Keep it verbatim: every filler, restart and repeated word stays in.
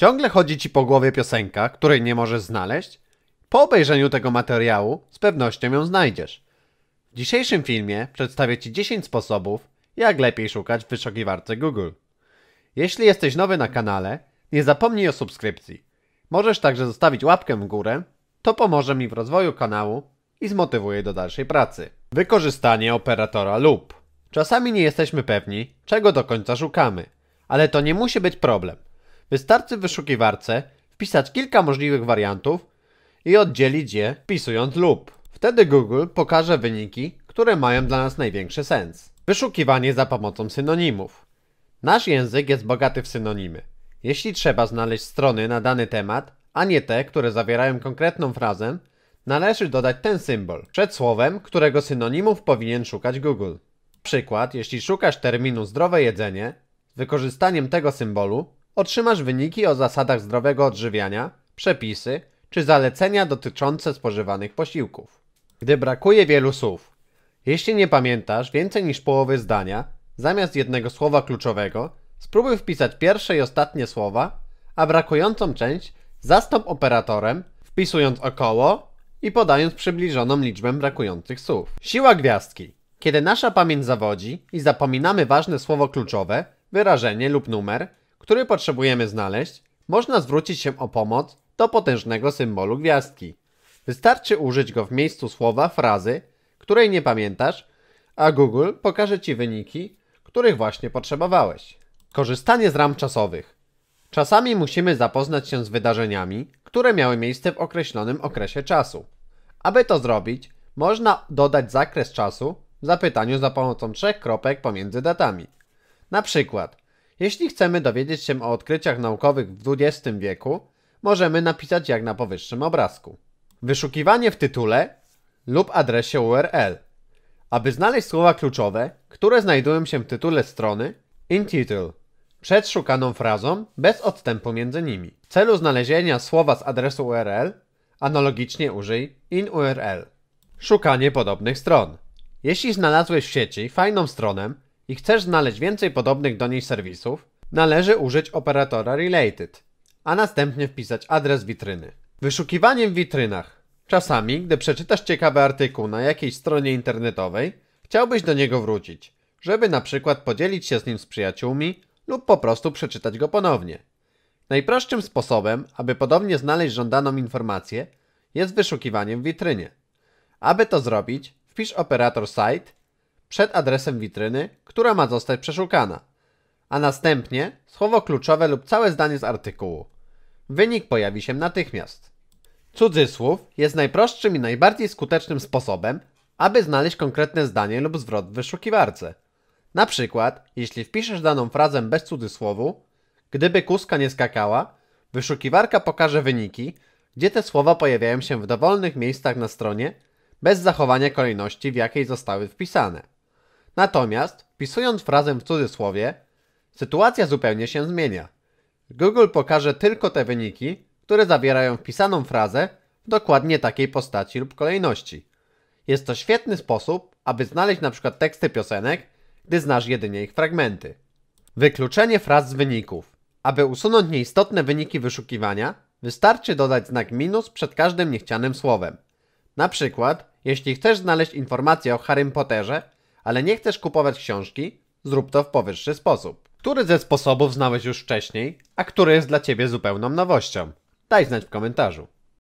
Ciągle chodzi ci po głowie piosenka, której nie możesz znaleźć? Po obejrzeniu tego materiału z pewnością ją znajdziesz. W dzisiejszym filmie przedstawię ci dziesięć sposobów, jak lepiej szukać w wyszukiwarce Google. Jeśli jesteś nowy na kanale, nie zapomnij o subskrypcji. Możesz także zostawić łapkę w górę, to pomoże mi w rozwoju kanału i zmotywuje do dalszej pracy. Wykorzystanie operatora lub. Czasami nie jesteśmy pewni, czego do końca szukamy, ale to nie musi być problem. Wystarczy w wyszukiwarce wpisać kilka możliwych wariantów i oddzielić je wpisując lub. Wtedy Google pokaże wyniki, które mają dla nas największy sens. Wyszukiwanie za pomocą synonimów. Nasz język jest bogaty w synonimy. Jeśli trzeba znaleźć strony na dany temat, a nie te, które zawierają konkretną frazę, należy dodać ten symbol przed słowem, którego synonimów powinien szukać Google. Na przykład, jeśli szukasz terminu zdrowe jedzenie, z wykorzystaniem tego symbolu otrzymasz wyniki o zasadach zdrowego odżywiania, przepisy czy zalecenia dotyczące spożywanych posiłków. Gdy brakuje wielu słów, jeśli nie pamiętasz więcej niż połowy zdania, zamiast jednego słowa kluczowego, spróbuj wpisać pierwsze i ostatnie słowa, a brakującą część zastąp operatorem, wpisując około i podając przybliżoną liczbę brakujących słów. Siła gwiazdki. Kiedy nasza pamięć zawodzi i zapominamy ważne słowo kluczowe, wyrażenie lub numer, który potrzebujemy znaleźć, można zwrócić się o pomoc do potężnego symbolu gwiazdki. Wystarczy użyć go w miejscu słowa, frazy, której nie pamiętasz, a Google pokaże ci wyniki, których właśnie potrzebowałeś. Korzystanie z ram czasowych. Czasami musimy zapoznać się z wydarzeniami, które miały miejsce w określonym okresie czasu. Aby to zrobić, można dodać zakres czasu w zapytaniu za pomocą trzech kropek pomiędzy datami. Na przykład, jeśli chcemy dowiedzieć się o odkryciach naukowych w dwudziestym wieku, możemy napisać jak na powyższym obrazku. Wyszukiwanie w tytule lub adresie U R L. Aby znaleźć słowa kluczowe, które znajdują się w tytule strony, in title, przed szukaną frazą, bez odstępu między nimi. W celu znalezienia słowa z adresu U R L, analogicznie użyj in U R L. Szukanie podobnych stron. Jeśli znalazłeś w sieci fajną stronę i chcesz znaleźć więcej podobnych do niej serwisów, należy użyć operatora related, a następnie wpisać adres witryny. Wyszukiwanie w witrynach. Czasami, gdy przeczytasz ciekawy artykuł na jakiejś stronie internetowej, chciałbyś do niego wrócić, żeby na przykład podzielić się z nim z przyjaciółmi lub po prostu przeczytać go ponownie. Najprostszym sposobem, aby podobnie znaleźć żądaną informację, jest wyszukiwanie w witrynie. Aby to zrobić, wpisz operator site przed adresem witryny, która ma zostać przeszukana, a następnie słowo kluczowe lub całe zdanie z artykułu. Wynik pojawi się natychmiast. Cudzysłów jest najprostszym i najbardziej skutecznym sposobem, aby znaleźć konkretne zdanie lub zwrot w wyszukiwarce. Na przykład, jeśli wpiszesz daną frazę bez cudzysłowu, gdyby kózka nie skakała, wyszukiwarka pokaże wyniki, gdzie te słowa pojawiają się w dowolnych miejscach na stronie, bez zachowania kolejności, w jakiej zostały wpisane. Natomiast, wpisując frazę w cudzysłowie, sytuacja zupełnie się zmienia. Google pokaże tylko te wyniki, które zawierają wpisaną frazę w dokładnie takiej postaci lub kolejności. Jest to świetny sposób, aby znaleźć na przykład teksty piosenek, gdy znasz jedynie ich fragmenty. Wykluczenie fraz z wyników. Aby usunąć nieistotne wyniki wyszukiwania, wystarczy dodać znak minus przed każdym niechcianym słowem. Na przykład, jeśli chcesz znaleźć informację o Harrym Potterze, ale nie chcesz kupować książki, zrób to w powyższy sposób. Który ze sposobów znałeś już wcześniej, a który jest dla ciebie zupełną nowością? Daj znać w komentarzu.